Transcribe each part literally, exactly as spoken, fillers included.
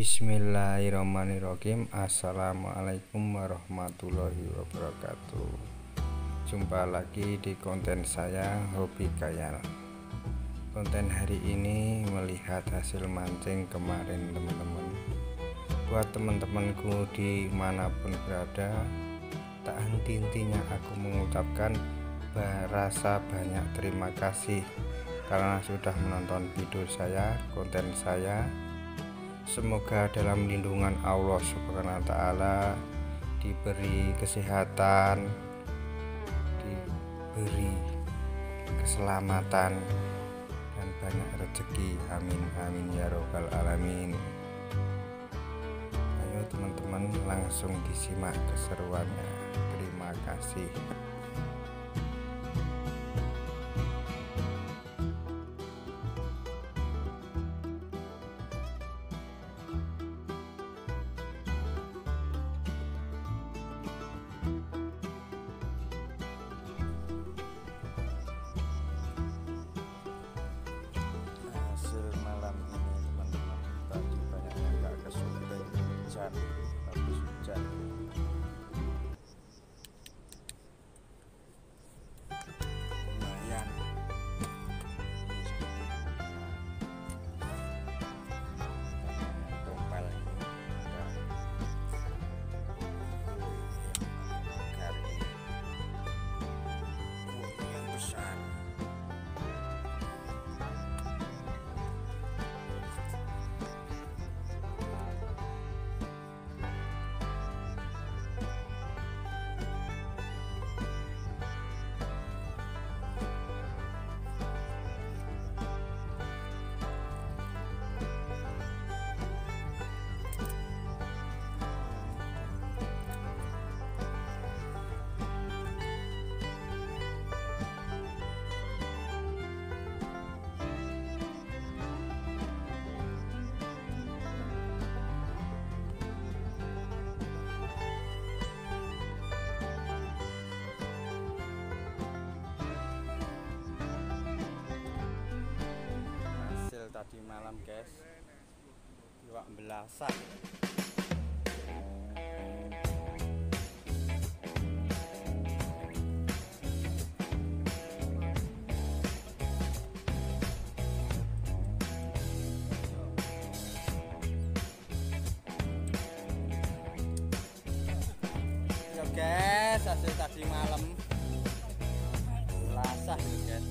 Bismillahirrahmanirrahim. Assalamualaikum warahmatullahi wabarakatuh. Jumpa lagi di konten saya, Hobi Kayal. Konten hari ini melihat hasil mancing kemarin teman-teman. Buat teman-temanku dimanapun berada, tak henti-hentinya aku mengucapkan rasa banyak terima kasih karena sudah menonton video saya, konten saya. Semoga dalam lindungan Allah Subhanahu wa Ta'ala diberi kesehatan, diberi keselamatan, dan banyak rezeki. Amin amin ya robbal alamin. Ayo teman-teman, langsung disimak keseruannya. Terima kasih. Tadi malam guys, iwak belasan. Yo guys, hasil tadi malam belasan guys.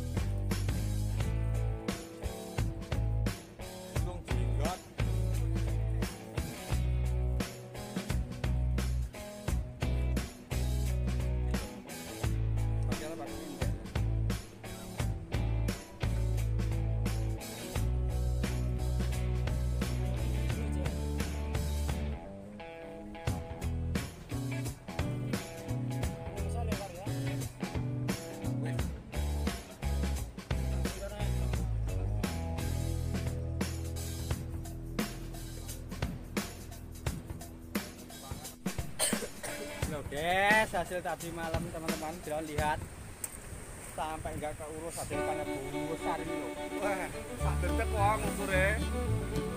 Yes, hasil tadi malam teman-teman, jangan lihat sampai nggak keurus hasil panen buru sari loh. Wah, sak detek wong ukuré.